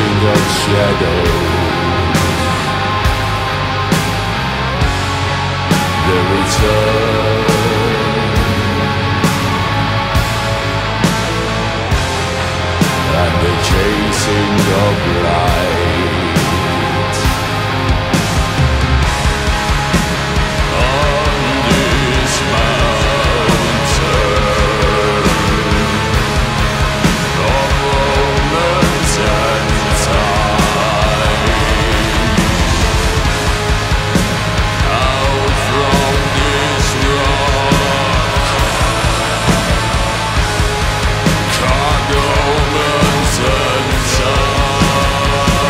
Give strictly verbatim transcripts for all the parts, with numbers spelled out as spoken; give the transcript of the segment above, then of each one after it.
chasing the shadows, the return. And the chasing of light on this mountain of romance and time, out from this rock, cargo. Sunshine.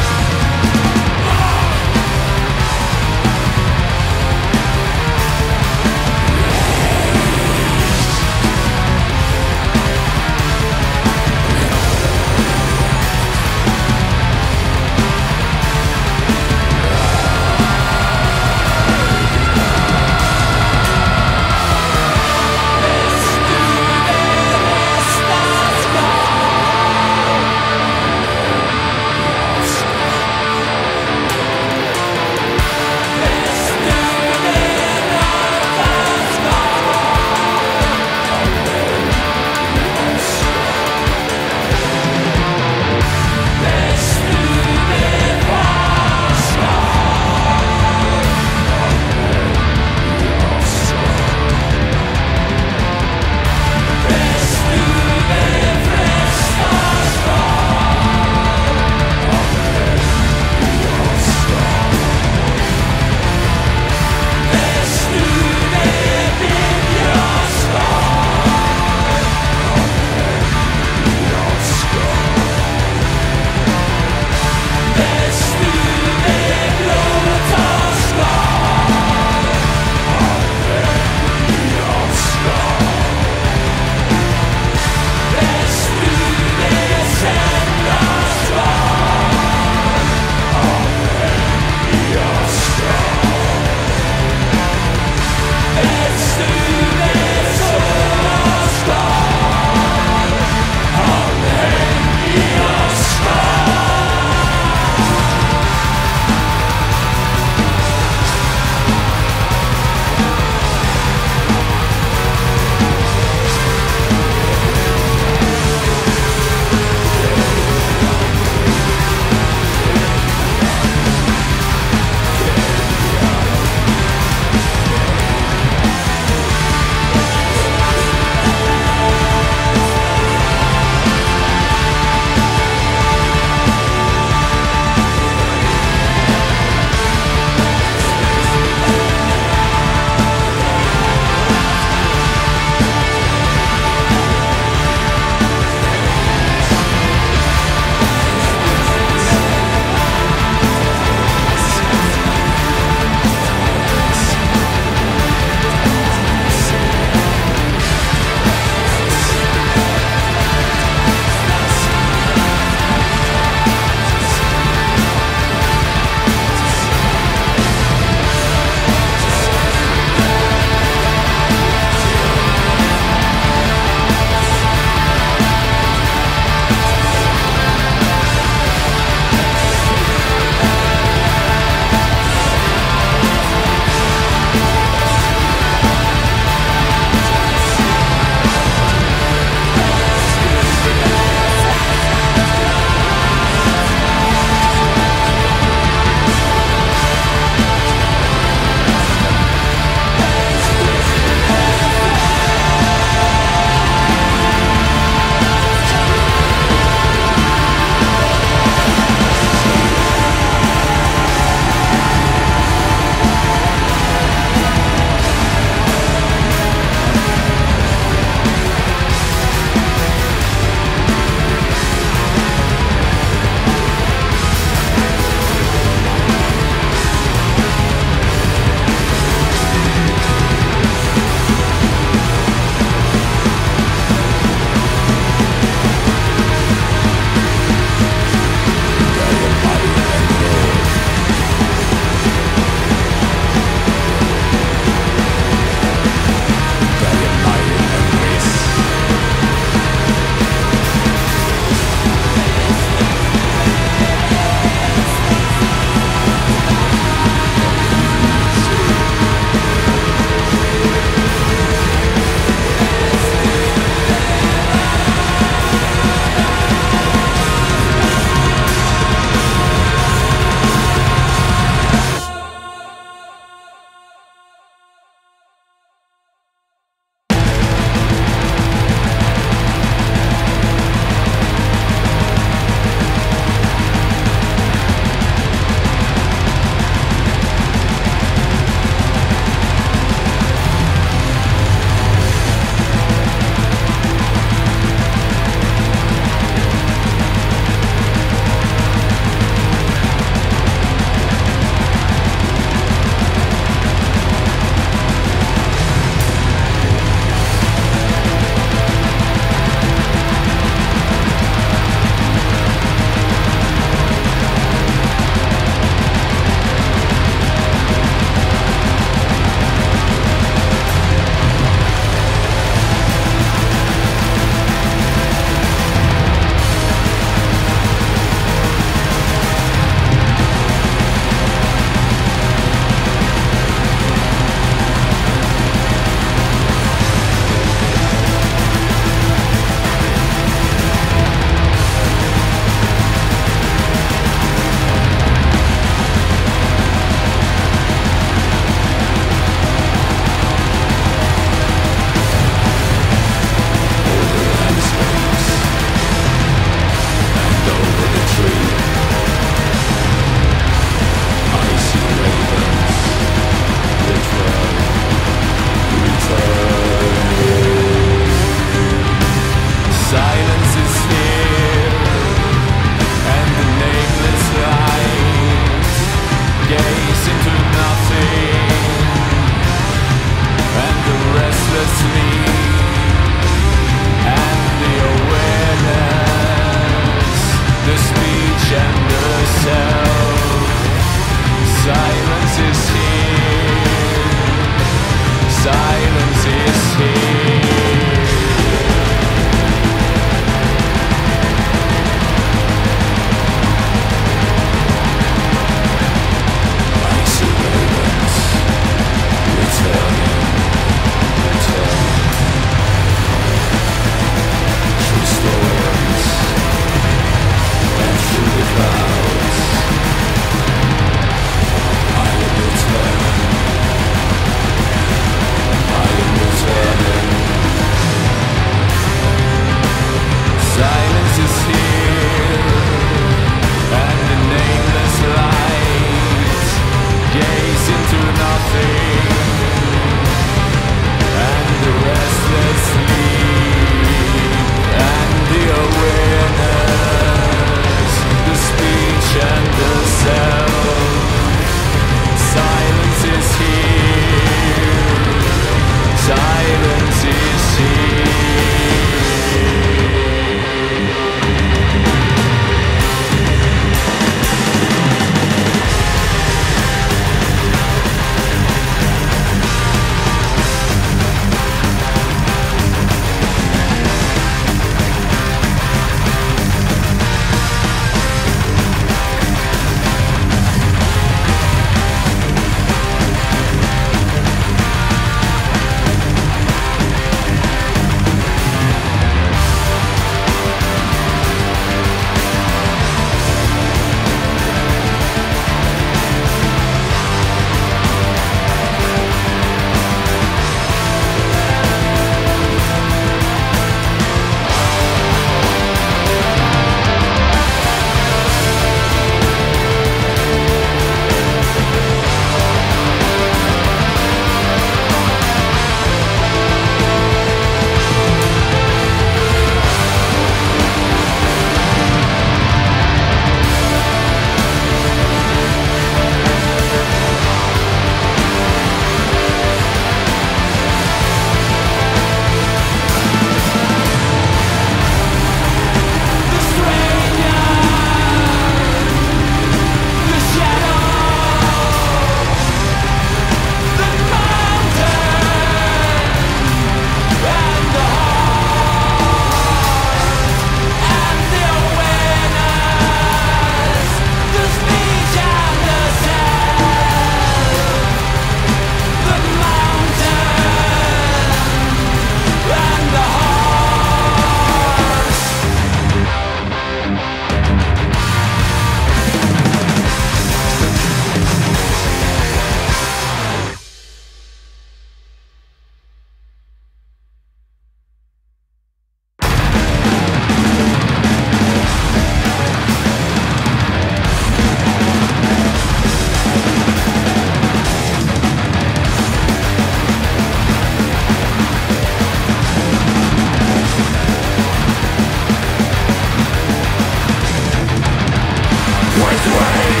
this way.